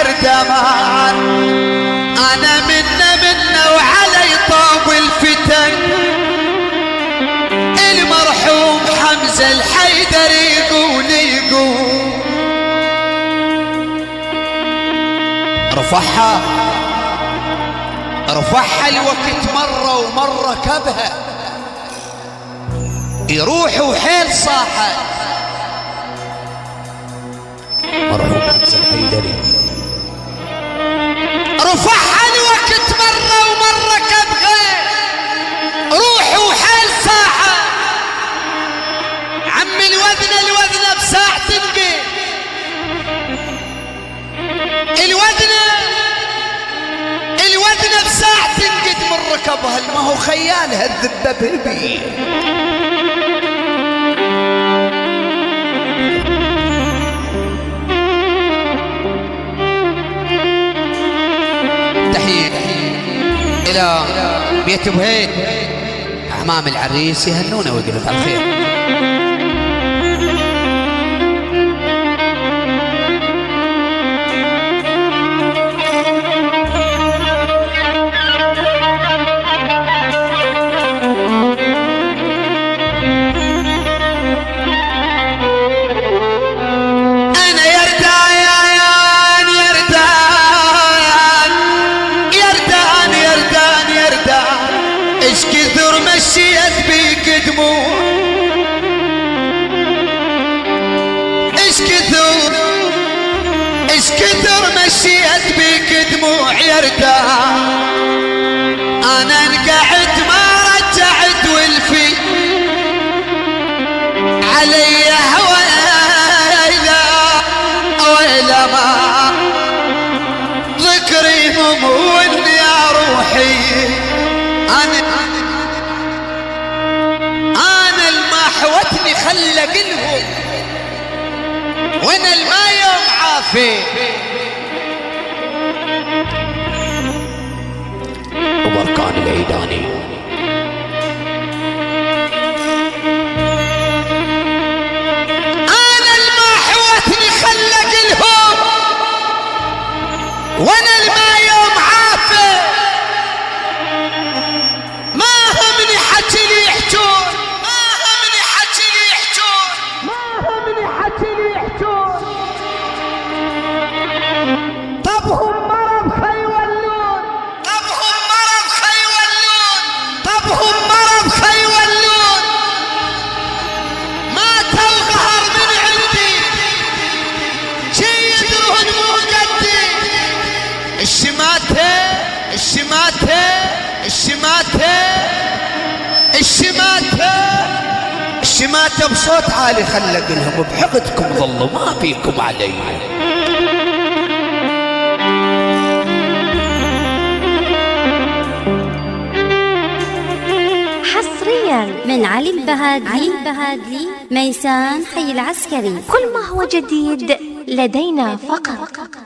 الدمان انا منا وعلي طاب الفتن. المرحوم حمزة الحيدري يقول رفعها رفعها الوقت مرة ومرة كبها يروح وحيل صاحت. مرحوم حمزة الحيدري رفعها الوقت مرة ومرة كبها روح وحيل صاحت. عم الوذنة بساعة تنقل الوذنة بساعة تنقد من ركبها. ما هو خيال هالذبة بهبي تحية إلى بيت بهيد أعمام العريس يهنونه ويقولوا على الخير. كثر مشيت بيك دموع يردان انا انقعد ما رجعت والفي علي ويلا ويلا ما ذكري ممون يا روحي. انا الما حوتني خلى قلبهم وانا الما يوم عافي وبركان العيداني. انا الما حوتني خلى قلهم وانا الما يوم عافي. ما همني حكي لي يحجون ما همني حكي لي يحجون ما همني حكي لي يحجون. طب هم الشماتة بصوت عالي خلق لهم بحقدكم ظلوا ما فيكم علي. حصريا من علي البهادي ميسان حي العسكري كل ما هو جديد لدينا فقط.